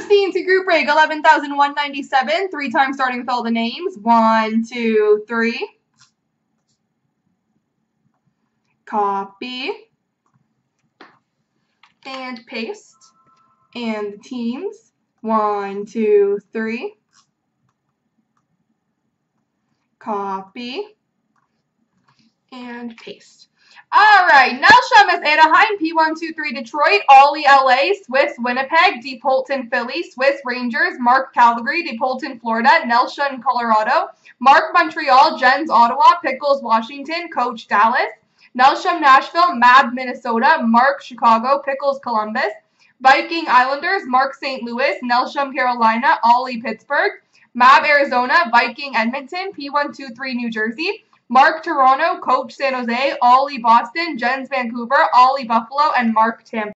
16 to group break, 11,197. Three times starting with all the names. 1, 2, 3. Copy and paste. And the teams. 1, 2, 3. Copy and paste. All right, Nelsham is Anaheim, P123 Detroit, Ollie LA, Swiss Winnipeg, DePolton Philly, Swiss Rangers, Mark Calgary, DePolton Florida, Nelsham Colorado, Mark Montreal, Jens Ottawa, Pickles Washington, Coach Dallas, Nelsham Nashville, Mab Minnesota, Mark Chicago, Pickles Columbus, Viking Islanders, Mark St. Louis, Nelsham Carolina, Ollie Pittsburgh, Mab Arizona, Viking Edmonton, P123 New Jersey, Mark Toronto, Coach San Jose, Ollie Boston, Jens Vancouver, Ollie Buffalo, and Mark Tampa.